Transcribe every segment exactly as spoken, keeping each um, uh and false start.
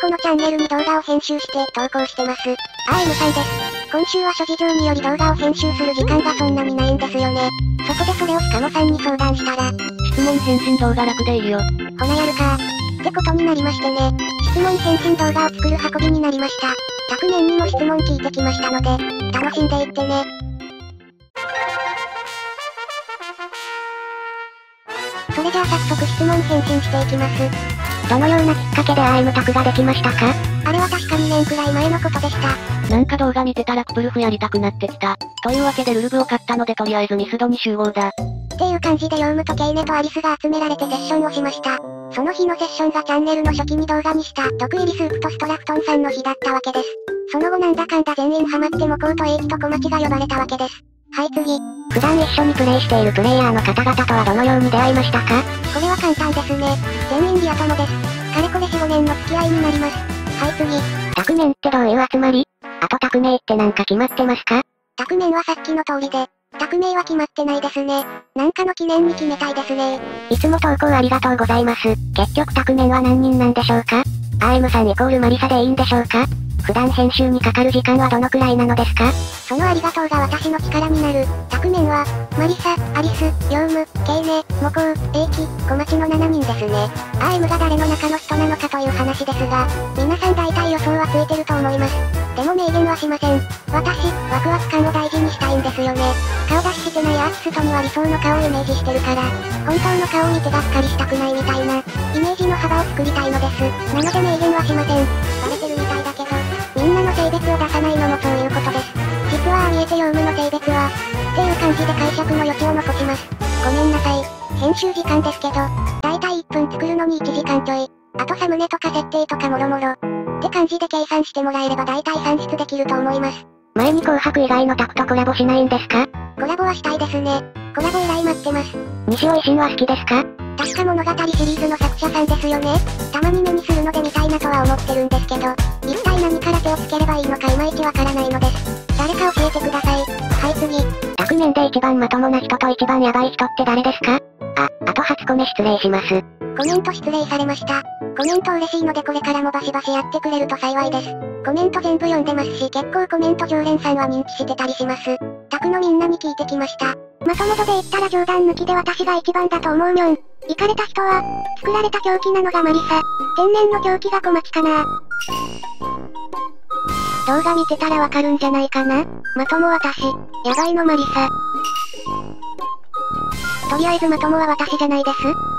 このチャンネルに動画を編集して投稿してます。アールエム さんです。今週は諸事情により動画を編集する時間がそんなにないんですよね。そこでそれを鹿野さんに相談したら、質問返信動画楽でいいよ。ほなやるかー。ってことになりましてね。質問返信動画を作る運びになりました。昨年にも質問聞いてきましたので、楽しんでいってね。それじゃあ早速質問返信していきます。どのようなきっかけで アールエム タクができましたか？あれは確かにねんくらい前のことでした。なんか動画見てたらクプルフやりたくなってきた。というわけでルルブを買ったのでとりあえずミスドに集合だ。っていう感じでヨウムとケイネとアリスが集められてセッションをしました。その日のセッションがチャンネルの初期に動画にした毒入りスープとストラフトンさんの日だったわけです。その後なんだかんだ全員ハマってもこうとエイキと小町が呼ばれたわけです。はい次。普段一緒にプレイしているプレイヤーの方々とはどのように出会いましたか？これは簡単ですね。全員リア友です。かれこれ よん、ごねんの付き合いになります。はい次。タクメンってどういう集まり？あとタクメイってなんか決まってますか？タクメンはさっきの通りで、タクメイは決まってないですね。なんかの記念に決めたいですね。いつも投稿ありがとうございます。結局タクメンは何人なんでしょうか？ アールエム さんイコールマリサでいいんでしょうか？普段編集にかかる時間はどのくらいなのですか？そのありがとうが私の力になる。タクメンは、マリサ、アリス、ヨウム、ケイネ、モコウ、エイキ、小町のななにんですね。アールエム が誰の中の人なのかという話ですが、皆さん大体予想はついてると思います。でも明言はしません。私、ワクワク感を大事にしたいんですよね。顔出ししてないアーティストには理想の顔をイメージしてるから、本当の顔を見てがっかりしたくないみたいな、イメージの幅を作りたいのです。なので明言はしません。バレてるみたいだけど。みんなの性別を出さないのもそういうことです。実はありえてヨウムの性別は、っていう感じで解釈の余地を残します。ごめんなさい。編集時間ですけど、だいたいいっぷん作るのにいちじかんちょい。あとサムネとか設定とかもろもろ。って感じで計算してもらえればだいたい算出できると思います。前に紅白以外のタクとコラボしないんですか？コラボはしたいですね。コラボ依頼待ってます。西尾維新は好きですか？確か物語シリーズの作者さんですよね。たまに目にするので見たいなとは思ってるんですけど、一体何から手をつければいいのかいまいちわからないのです。誰か教えてください。はい次。タクメンで一番まともな人と一番ヤバい人って誰ですか？あ、あと初コメ失礼します。コメント失礼されました。コメント嬉しいのでこれからもバシバシやってくれると幸いです。コメント全部読んでますし結構コメント常連さんは認知してたりします。タクのみんなに聞いてきました。まとも度で言ったら冗談抜きで私が一番だと思うにょん。イカれた人は、作られた狂気なのがマリサ。天然の狂気が小町かな。動画見てたらわかるんじゃないかな。まとも私、やばいのマリサ。とりあえずまともは私じゃないです。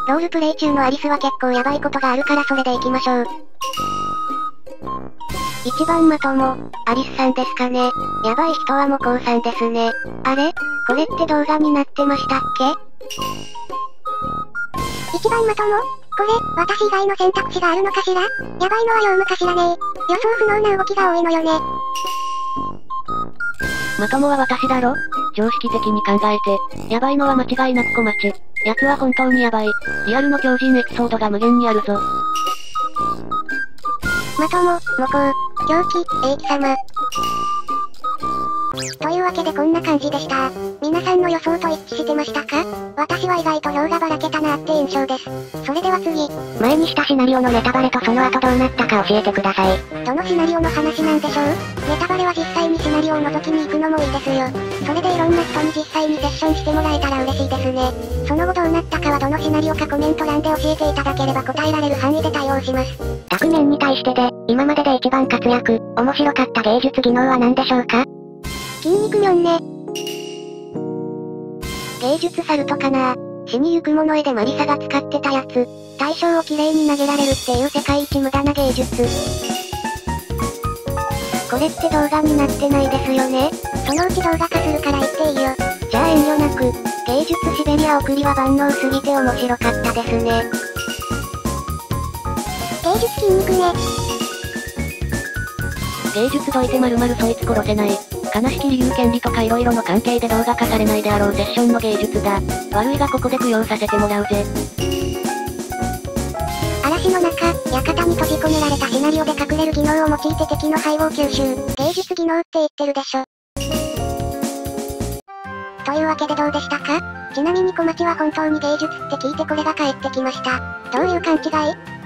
ロールプレイ中のアリスは結構やばいことがあるからそれで行きましょう。一番まとも、アリスさんですかね。やばい人はモコウさんですね。あれ？これって動画になってましたっけ？一番まとも？これ、私以外の選択肢があるのかしら？やばいのはヨウムかしらねー。予想不能な動きが多いのよね。まともは私だろ？常識的に考えて。やばいのは間違いなく小町。奴は本当にやばい。リアルの狂人エピソードが無限にあるぞ。まとも、モコウ、狂気、エイキ様。というわけでこんな感じでした。皆さんの予想と一致してましたか？私は意外と票がばらけたなーって印象です。それでは次。前にしたシナリオのネタバレとその後どうなったか教えてください。どのシナリオの話なんでしょう？ネタバレは実際にシナリオを覗きに行くのもいいですよ。それでいろんな人に実際にセッションしてもらえたら嬉しいですね。その後どうなったかはどのシナリオかコメント欄で教えていただければ答えられる範囲で対応します。タクメンに対してで、今までで一番活躍、面白かった芸術技能は何でしょうか？筋肉みょんね。芸術サルトかな。死にゆくもの絵でマリサが使ってたやつ。対象をきれいに投げられるっていう世界一無駄な芸術。これって動画になってないですよね。そのうち動画化するから言っていいよ。じゃあ遠慮なく。芸術シベリア送りは万能すぎて面白かったですね。芸術筋肉ね。芸術どいてまるまるそいつ殺せない。悲しき理由権利とか色々の関係で動画化されないであろうセッションの芸術だ。悪いがここで供養させてもらうぜ。嵐の中、館に閉じ込められたシナリオで隠れる技能を用いて敵の背後を吸収。芸術技能って言ってるでしょ。というわけでどうでしたか？ちなみに小町は本当に芸術って聞いてこれが帰ってきました。どういう勘違い？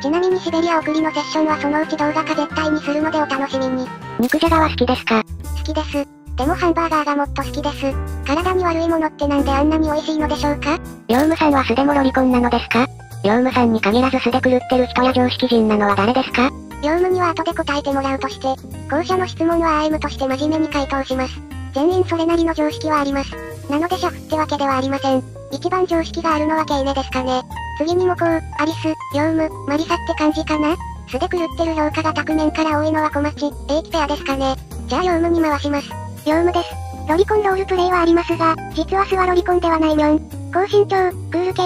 ちなみにシベリア送りのセッションはそのうち動画化絶対にするのでお楽しみに。肉じゃがは好きですか？好きです。でもハンバーガーがもっと好きです。体に悪いものってなんであんなに美味しいのでしょうか？ヨウムさんは素でもロリコンなのですか？ヨウムさんに限らず素で狂ってる人や常識人なのは誰ですか？ヨウムには後で答えてもらうとして、後者の質問は アーム として真面目に回答します。全員それなりの常識はあります。なのでシャフってわけではありません。一番常識があるのはケイネですかね。次にもこう、アリス、ヨウム、マリサって感じかな？素で狂ってる評価が多面から多いのは小町、エイチペアですかね。じゃあヨウムに回します。ヨウムです。ロリコンロールプレイはありますが、実は素はロリコンではないみょん。高身長、クール系、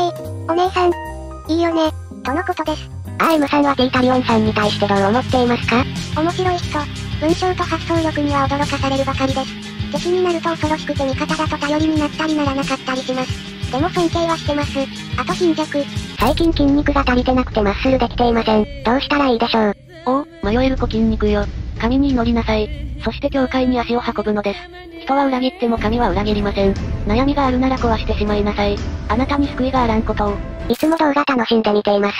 お姉さん、いいよね、とのことです。アーム さんはティータリオンさんに対してどう思っていますか？面白い人、文章と発想力には驚かされるばかりです。敵になると恐ろしくて味方だと頼りになったりならなかったりします。でも尊敬はしてます。あと貧弱。最近筋肉が足りてなくてマッスルできていません。どうしたらいいでしょう？おお、迷える子筋肉よ。神に祈りなさい。そして教会に足を運ぶのです。人は裏切っても神は裏切りません。悩みがあるなら壊してしまいなさい。あなたに救いがあらんことを。いつも動画楽しんで見ています。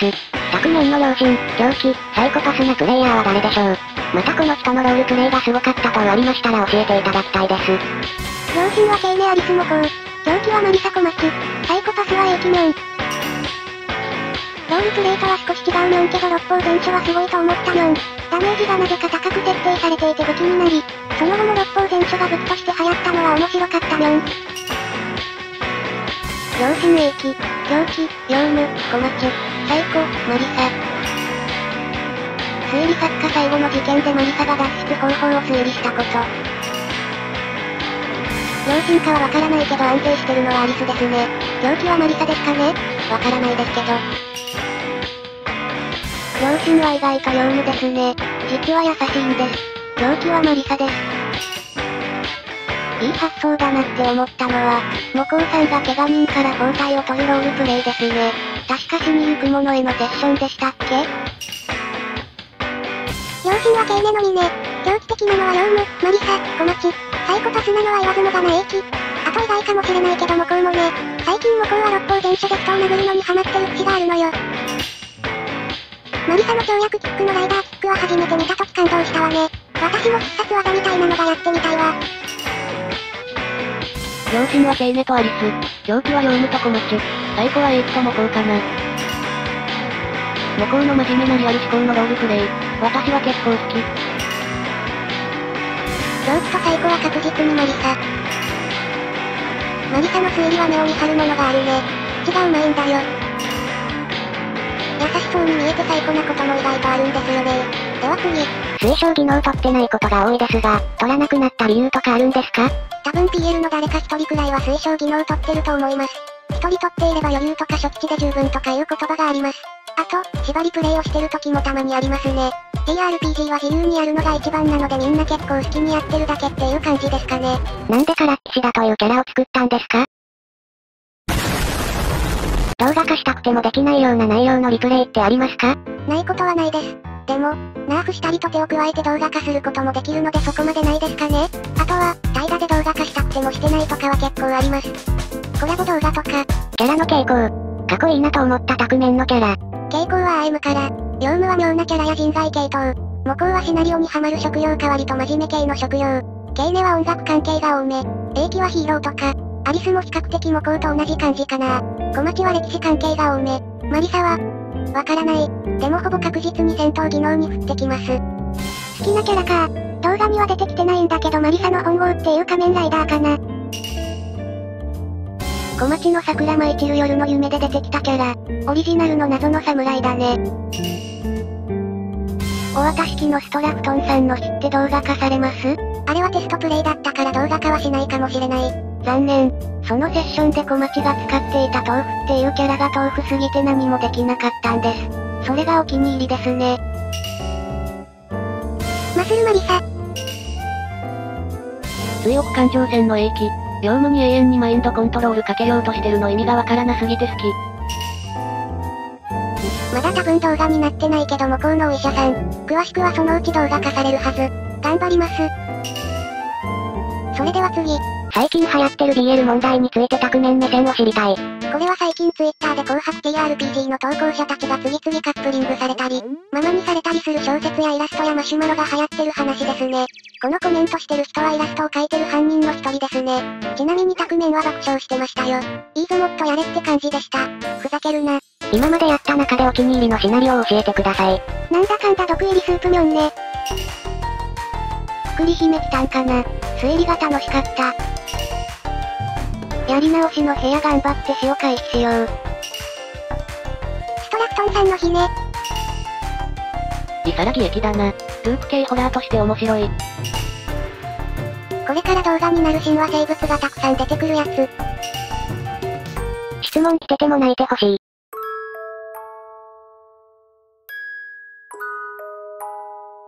昨年の老人、狂気、サイコパスなプレイヤーは誰でしょう？またこの人のロールプレイがすごかったとありましたら教えていただきたいです。老人はケイネアリスモコウ。狂気はマリサ小松。サイコパスはエイキミョン。ロールプレイとは少し違うミョンけど六方全書はすごいと思ったミョン。ダメージがなぜか高く設定されていて武器になり、その後も六方全書が武器として流行ったのは面白かったミョン。老人エイキ、狂気、ヨウム、小松。サイコ、マリサ。推理作家最後の事件でマリサが脱出方法を推理したこと。老人かはわからないけど安定してるのはアリスですね。狂気はマリサですかね？わからないですけど。老人は意外とヨウムですね。実は優しいんです。狂気はマリサです。いい発想だなって思ったのは、モコウさんが怪我人から包帯を取るロールプレイですね。確か死にゆく者へのセッションでしたっけ？両親はケイネのみね。狂気的なのはヨウム、マリサ、小町。サイコパスなのは言わずもがなエイキ。あと意外かもしれないけどモコウもね。最近モコウは六方全書で人を殴るのにハマってる節があるのよ。マリサの跳躍キックのライダーキックは初めて見たとき感動したわね。私も必殺技みたいなのがやってみたいわ。両親はケイネとアリス。狂気はヨウムと小町。最後はエイキとモコウかな。モコウの真面目なリアル思考のロールプレイ、私は結構好き。狂気と最後は確実にマリサ。マリサの推理は目を見張るものがあるね。血がうまいんだよ。優しそうに見えて最高なことも意外とあるんですよね。では次。推奨技能取ってないことが多いですが、取らなくなった理由とかあるんですか？多分 ピーエル の誰か一人くらいは推奨技能取ってると思います。一人取っていれば余裕とか初期値で十分とかいう言葉があります。あと、縛りプレイをしてる時もたまにありますね。ティーアールピージー は自由にやるのが一番なのでみんな結構好きにやってるだけっていう感じですかね。なんでからっきしだというキャラを作ったんですか？動画化したくてもできないような内容のリプレイってありますか？ないことはないです。でも、ナーフしたりと手を加えて動画化することもできるのでそこまでないですかね。あとは、大河で動画化したくてもしてないとかは結構あります。コラボ動画とか。キャラの傾向。過去いいなと思った多面のキャラ。傾向は アーム から。ヨウムは妙なキャラや人材系統。モコウはシナリオにハマる職業代わりと真面目系の職業。ケイネは音楽関係が多め。エイキはヒーローとか。アリスも比較的モコウと同じ感じかな。小町は歴史関係が多め。マリサは、わからない。でもほぼ確実に戦闘技能に振ってきます。好きなキャラか。動画には出てきてないんだけどマリサの本郷っていう仮面ライダーかな。小町の桜舞い散る夜の夢で出てきたキャラ、オリジナルの謎の侍だね。お渡し機のストラクトンさんの日って動画化されます？あれはテストプレイだったから動画化はしないかもしれない。残念。そのセッションで小町が使っていた豆腐っていうキャラが豆腐すぎて何もできなかったんです。それがお気に入りですね。マスルマリサ。強く感情線のエイキ。ヨウムに永遠にマインドコントロールかけようとしてるの意味がわからなすぎて好き。まだ多分動画になってないけどモコウのお医者さん。詳しくはそのうち動画化されるはず。頑張ります。それでは次。最近流行ってる ビーエル 問題について多面目線を知りたい。これは最近 Twitter で紅白 ティーアールピージー の投稿者たちが次々カップリングされたり、ママにされたりする小説やイラストやマシュマロが流行ってる話ですね。このコメントしてる人はイラストを描いてる犯人の一人ですね。ちなみに多面は爆笑してましたよ。いいぞもっとやれって感じでした。ふざけるな。今までやった中でお気に入りのシナリオを教えてください。なんだかんだ毒入りスープミョンね。栗姫来たんかな。推理が楽しかった。やり直しの部屋頑張って死を回避しよう。ストラクトンさんの日ね。リサラギ駅だな。ループ系ホラーとして面白い。これから動画になる神話生物がたくさん出てくるやつ。質問来てても泣いてほしい。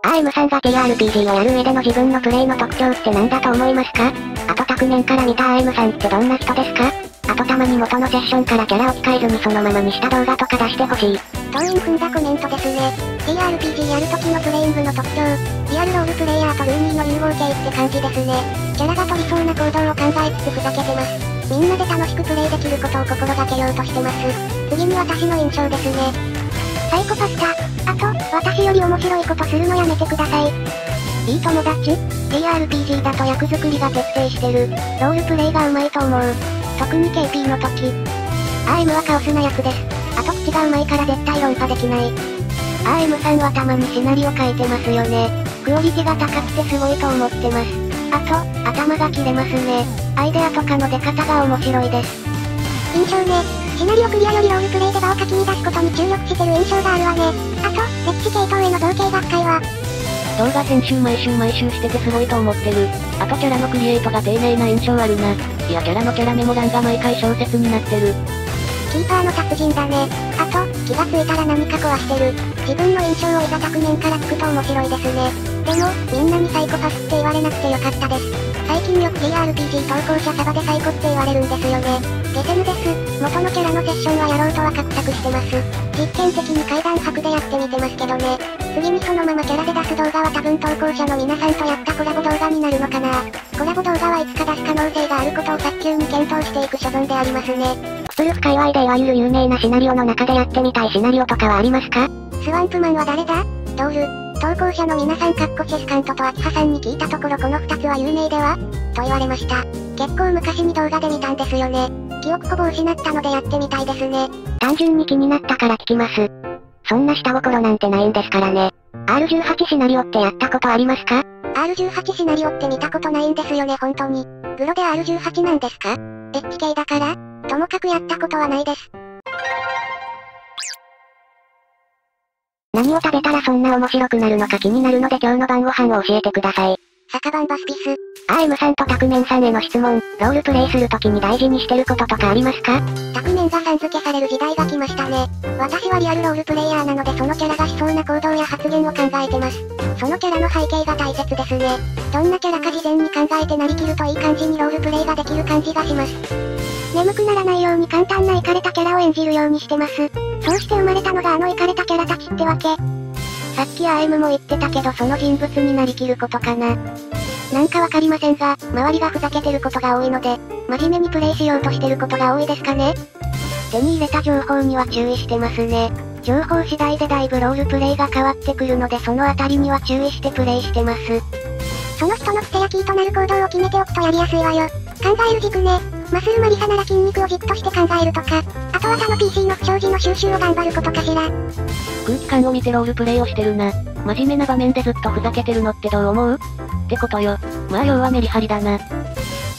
アーム さんが ティーアールピージー をやる上での自分のプレイの特徴って何だと思いますか？あと多面から見た アーム さんってどんな人ですか？あとたまに元のセッションからキャラを使えずにそのままにした動画とか出してほしい。党員踏んだコメントですね。ティーアールピージー やるときのプレイングの特徴、リアルロールプレイヤーとルーニーの融合系って感じですね。キャラが取りそうな行動を考えつつふざけてます。みんなで楽しくプレイできることを心がけようとしてます。次に私の印象ですね。サイコパスだ。あと、私より面白いことするのやめてください。いい友達 ?ティーアールピージー だと役作りが徹底してる。ロールプレイがうまいと思う。特に ケーピー の時。アーム はカオスな役です。あと口がうまいから絶対論破できない。アーム さんはたまにシナリオ書いてますよね。クオリティが高くてすごいと思ってます。あと、頭が切れますね。アイデアとかの出方が面白いです。印象ね。シナリオクリアよりロールプレイで場をかき乱すことに注力してる印象があるわね。あと、歴史系統への造形が深いわ。動画先週毎週毎週しててすごいと思ってる。あとキャラのクリエイトが丁寧な印象あるな。いやキャラのキャラメモ欄が毎回小説になってる。キーパーの達人だね。あと、気がついたら何か壊してる。自分の印象をいざ多面からつくと面白いですね。でも、みんなにサイコパスって言われなくてよかったです。最近よく ティーアールピージー 投稿者サバでサイコって言われるんですよね。ゲテムです。元のキャラのセッションはやろうとは画策してます。実験的に海岸博でやってみてますけどね。次にそのままキャラで出す動画は多分投稿者の皆さんとやったコラボ動画になるのかな。コラボ動画はいつか出す可能性があることを早急に検討していく所存でありますね。クプルフ界隈でいわゆる有名なシナリオの中でやってみたいシナリオとかはありますか？スワンプマンは誰だ？ドール。投稿者の皆さんかっこチェスカントと秋葉さんに聞いたところこのふたつは有名ではと言われました。結構昔に動画で見たんですよね。記憶ほぼ失ったのでやってみたいですね。単純に気になったから聞きます。そんな下心なんてないんですからね。アールじゅうはち シナリオってやったことありますか？ アールじゅうはち シナリオって見たことないんですよね本当に。グロで アールじゅうはち なんですか？ エイチケー だから、ともかくやったことはないです。何を食べたらそんな面白くなるのか気になるので今日の晩ご飯を教えてください。酒番バスピス。アーム さんと多面さんへの質問、ロールプレイするときに大事にしてることとかありますか？多面がさん付けされる時代が来ましたね。私はリアルロールプレイヤーなのでそのキャラがしそうな行動や発言を考えてます。そのキャラの背景が大切ですね。どんなキャラか事前に考えてなりきるといい感じにロールプレイができる感じがします。眠くならないように簡単なイカれたキャラを演じるようにしてます。そうして生まれたのがあのイカれたキャラたちってわけ。さっき アーム も言ってたけどその人物になりきることかな。なんかわかりませんが、周りがふざけてることが多いので、真面目にプレイしようとしてることが多いですかね。手に入れた情報には注意してますね。情報次第でだいぶロールプレイが変わってくるのでそのあたりには注意してプレイしてます。その人の癖やキーとなる行動を決めておくとやりやすいわよ。考える軸ね。マスルマリサなら筋肉をじっとして考えるとか、あとは他の ピーシー の不祥事の収集を頑張ることかしら。空気感を見てロールプレイをしてるな。真面目な場面でずっとふざけてるのってどう思う？ってことよ。まあ要はメリハリだな。ケ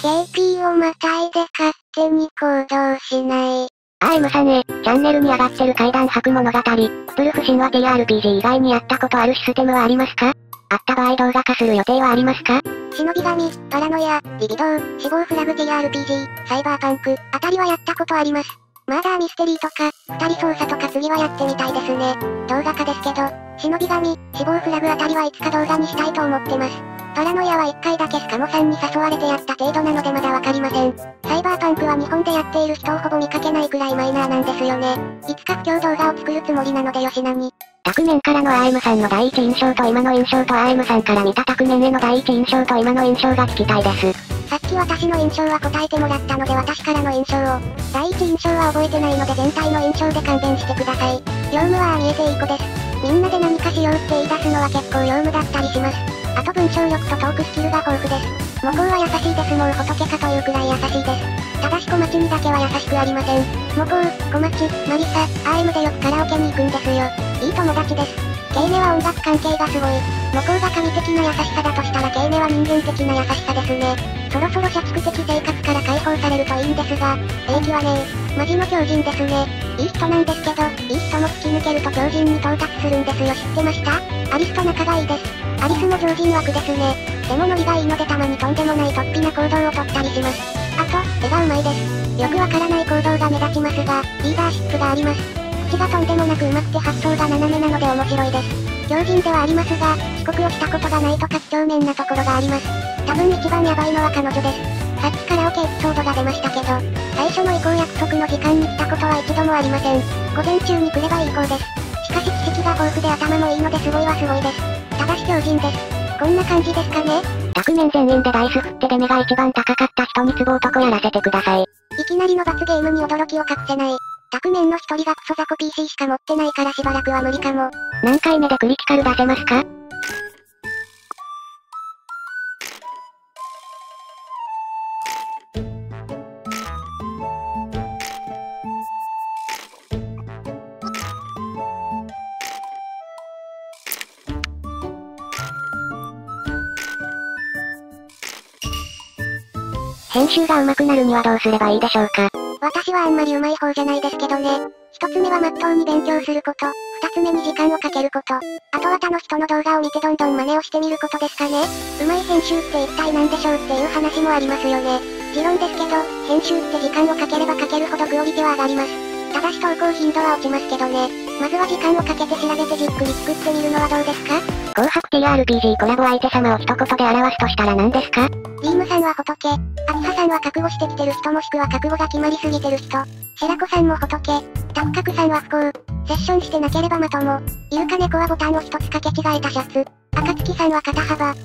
ーピー をまたいで勝手に行動しない。アーム さんへ、チャンネルに上がってる怪談博物語、クプルフ神話 ティーアールピージー 以外にやったことあるシステムはありますか？あった場合動画化する予定はありますか？忍び神、パラノイア、リビドー、死亡フラグ ティーアールピージー、サイバーパンク、あたりはやったことあります。マーダーミステリーとか、二人捜査とか次はやってみたいですね。動画化ですけど、忍び神、死亡フラグあたりはいつか動画にしたいと思ってます。パラノイアは一回だけスカモさんに誘われてやった程度なのでまだわかりません。サイバーパンクは日本でやっている人をほぼ見かけないくらいマイナーなんですよね。いつか不況動画を作るつもりなのでよしなに。宅面からの アールエム さんの第一印象と今の印象と アールエム さんから見た宅面への第一印象と今の印象が聞きたいです。さっき私の印象は答えてもらったので私からの印象を。第一印象は覚えてないので全体の印象で勘弁してください。ヨウムはああ見えていい子です。みんなで何かしようって言い出すのは結構ヨウムだったりします。あと文章力とトークスキルが豊富です。模倣は優しいです。もう仏かというくらい優しいです。ただし小町にだけは優しくありません。模倣、小町、マリサ、アールエム でよくカラオケに行くんですよ。いい友達です。ケイネは音楽関係がすごい。模倣が神的な優しさだとしたらケイネは人間的な優しさですね。そろそろ社畜的生活から解放されるといいんですが、英気はねえ、マジの強人ですね。いい人なんですけど、いい人も突き抜けると強人に到達するんですよ。知ってました？アリスと仲がいいです。アリスも強人枠ですね。でもノリがいいのでたまにとんでもない突飛な行動をとったりします。あと、絵がうまいです。よくわからない行動が目立ちますが、リーダーシップがあります。口がとんでもなくうまくて発想が斜めなので面白いです。強人ではありますが、遅刻をしたことがないとか几帳面なところがあります。多分一番ヤバいのは彼女です。さっきカラオケエピソードが出ましたけど、最初の移行約束の時間に来たことは一度もありません。午前中に来ればいい子です。しかし知識が豊富で頭もいいのですごいはすごいです。ただし強人です。こんな感じですかね。宅面全員でダイス振って出目が一番高かった人に壺男やらせてください。いきなりの罰ゲームに驚きを隠せない。宅面の一人がクソ雑魚 ピーシー しか持ってないからしばらくは無理かも。何回目でクリティカル出せますか？編集が上手くなるにはどうすればいいでしょうか？私はあんまり上手い方じゃないですけどね。一つ目は真っ当に勉強すること。二つ目に時間をかけること。あとは他の人の動画を見てどんどん真似をしてみることですかね。上手い編集って一体何でしょうっていう話もありますよね。持論ですけど、編集って時間をかければかけるほどクオリティは上がります。ただし投稿頻度は落ちますけどね。まずは時間をかけて調べてじっくり作ってみるのはどうですか？紅白 ティーアールピージー コラボ相手様を一言で表すとしたら何ですか？ビームさんは仏、アキハさんは覚悟してきてる人もしくは覚悟が決まりすぎてる人、シェラコさんも仏、タッカクさんは不幸、セッションしてなければまとも、イルカ猫はボタンを一つ掛け違えたシャツ、アカツキさんは肩幅、あと、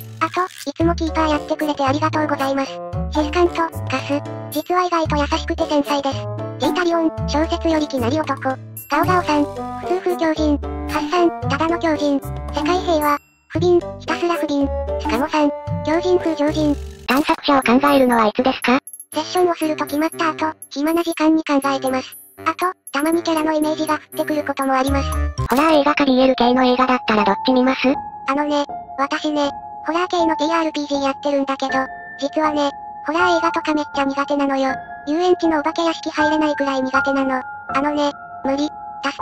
いつもキーパーやってくれてありがとうございます。シェスカンと、カス、実は意外と優しくて繊細です。ジェイタリオン、小説よりきなり男、ガオガオさん、普通風狂人、ハッサン、ただの狂人、世界平和、不憫、ひたすら不憫、スカモさん、狂人風常人。探索者を考えるのはいつですか？セッションをすると決まった後、暇な時間に考えてます。あと、たまにキャラのイメージが降ってくることもあります。ホラー映画か ビーエル 系の映画だったらどっち見ます？あのね、私ね、ホラー系の ティーアールピージー やってるんだけど、実はね、ホラー映画とかめっちゃ苦手なのよ。遊園地のお化け屋敷入れないくらい苦手なの。あのね、無理、助けて。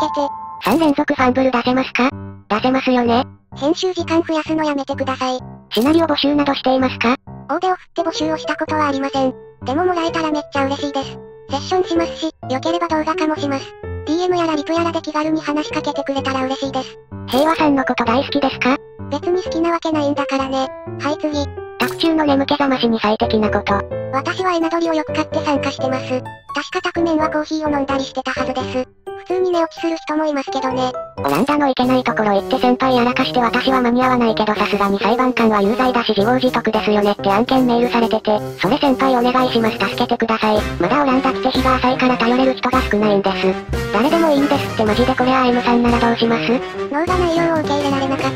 さん連続ファンブル出せますか？出せますよね。編集時間増やすのやめてください。シナリオ募集などしていますか？大手を振って募集をしたことはありません。でももらえたらめっちゃ嬉しいです。セッションしますし、良ければ動画化もします。ディーエム やらリプやらで気軽に話しかけてくれたら嬉しいです。平和さんのこと大好きですか？別に好きなわけないんだからね。はい次。宅中の眠気覚ましに最適なこと。私はエナドリをよく買って参加してます。確か宅面はコーヒーを飲んだりしてたはずです。普通に寝落ちする人もいますけどね。オランダのいけないところ行って先輩やらかして私は間に合わないけどさすがに裁判官は有罪だし自業自得ですよねって案件メールされてて、それ先輩お願いします助けてください。まだオランダ来て日が浅いから頼れる人が少ないんです。誰でもいいんですってマジでこれ アールエム さんならどうします？脳が内容を受け入れられなかっ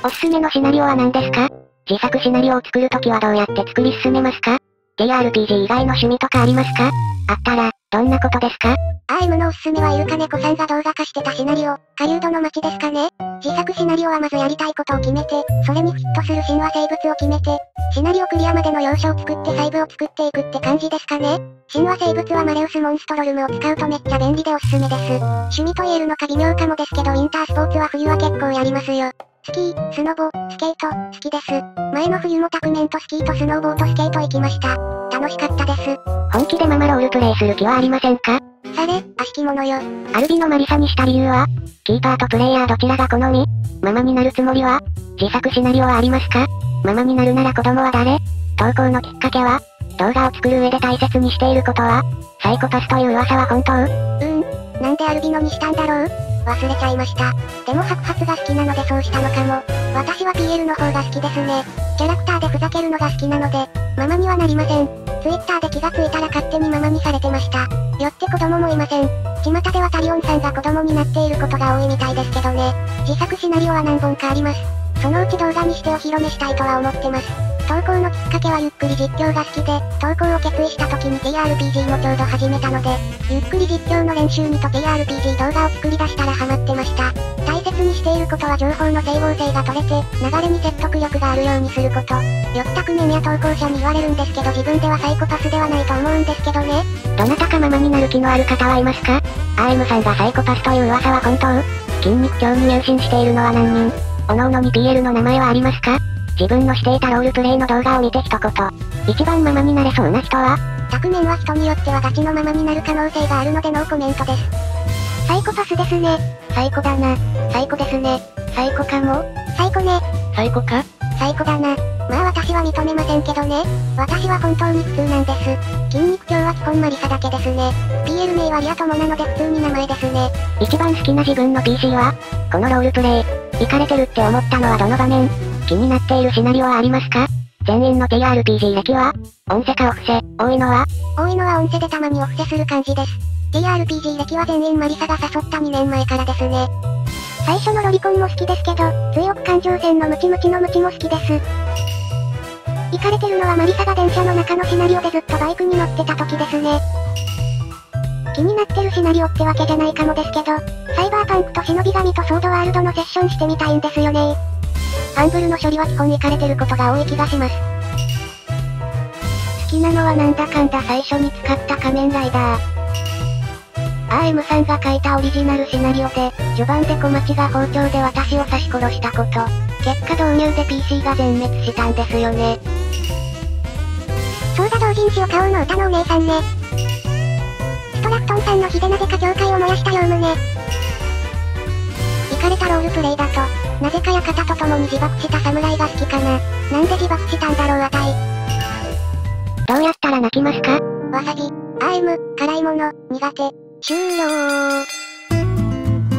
た。おすすめのシナリオは何ですか？自作シナリオを作るときはどうやって作り進めますか？ ティーアールピージー 以外の趣味とかありますか？あったら、どんなことですか？ アールエム のおすすめはイルカ猫さんが動画化してたシナリオ、狩人の街ですかね。自作シナリオはまずやりたいことを決めて、それにフィットする神話生物を決めて、シナリオクリアまでの要所を作って細部を作っていくって感じですかね。神話生物はマレウスモンストロルムを使うとめっちゃ便利でおすすめです。趣味と言えるのか微妙かもですけどウィンタースポーツは冬は結構やりますよ。スキー、スノボ、スケート、好きです。前の冬も宅面とスキーとスノーボードスケート行きました。楽しかったです。本気でママロールプレイする気はありませんか？され、悪しき者よ。アルビのマリサにした理由は？キーパーとプレイヤーどちらが好み？ママになるつもりは？自作シナリオはありますか？ママになるなら子供は誰？投稿のきっかけは？動画を作る上で大切にしていることは？サイコパスという噂は本当？うーん、なんでアルビのにしたんだろう？忘れちゃいました。でも白髪が好きなのでそうしたのかも。私は ピーエル の方が好きですね。キャラクターでふざけるのが好きなので、ママにはなりません。Twitter で気がついたら勝手にママにされてました。よって子供もいません。巷ではタリオンさんが子供になっていることが多いみたいですけどね。自作シナリオは何本かあります。そのうち動画にしてお披露目したいとは思ってます。投稿のきっかけはゆっくり実況が好きで、投稿を決意した時に ティーアールピージー もちょうど始めたので、ゆっくり実況の練習にと ティーアールピージー 動画を作り出したらハマってました。大切にしていることは情報の整合性が取れて、流れに説得力があるようにすること。よくタクメンや投稿者に言われるんですけど自分ではサイコパスではないと思うんですけどね。どなたかママになる気のある方はいますか？ アールエム さんがサイコパスという噂は本当？筋肉狂に入信しているのは何人？おのおのに ピーエル の名前はありますか？自分のしていたロールプレイの動画を見て一言。一番ママになれそうな人は？タクメンは人によってはガチのママになる可能性があるのでノーコメントです。サイコパスですね。サイコだな。サイコですね。サイコかも？サイコね。サイコか？サイコだな。まあ私は認めませんけどね。私は本当に普通なんです。筋肉狂は基本マリサだけですね。ピーエル 名はリア友なので普通に名前ですね。一番好きな自分の ピーシー は？このロールプレイ、イカれてるって思ったのはどの場面？気になっているシナリオはありますか？全員の ティーアールピージー 歴は？音声かお布施、多いのは？多いのは音声でたまにお布施する感じです。ティーアールピージー 歴は全員マリサが誘ったにねんまえからですね。最初のロリコンも好きですけど、追憶感情線のムチムチのムチも好きです。イカれてるのはマリサが電車の中のシナリオでずっとバイクに乗ってた時ですね。気になってるシナリオってわけじゃないかもですけど、サイバーパンクと忍び神とソードワールドのセッションしてみたいんですよね。アンブルの処理は基本イカれてることが多い気がします。好きなのはなんだかんだ最初に使った仮面ライダー。アールエム さんが書いたオリジナルシナリオで、序盤で小町が包丁で私を刺し殺したこと。結果導入で ピーシー が全滅したんですよね。そうだ同人誌を買おうの歌のお姉さんね。ストラクトンさんのヒデなぜか教会を燃やしたようむね。イカれたロールプレイだと。なぜか館と共に自爆した侍が好きかな。なんで自爆したんだろうあたい。どうやったら泣きますか？わさび、アールエム、辛いもの、苦手、終了。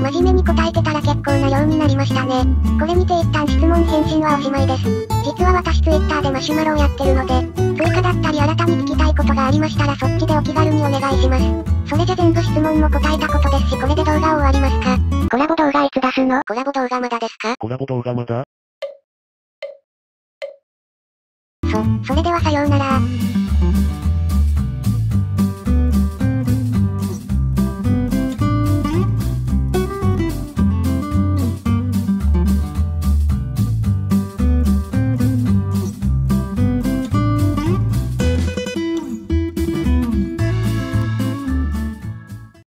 真面目に答えてたら結構な量になりましたね。これにて一旦質問返信はおしまいです。実は私 Twitter でマシュマロをやってるので、追加だったり新たに聞きたいことがありましたらそっちでお気軽にお願いします。それじゃ全部質問も答えたことですしこれで動画を終わりますか？コラボ動画いつ出すの？コラボ動画まだですか？コラボ動画まだ？そ、それではさようなら。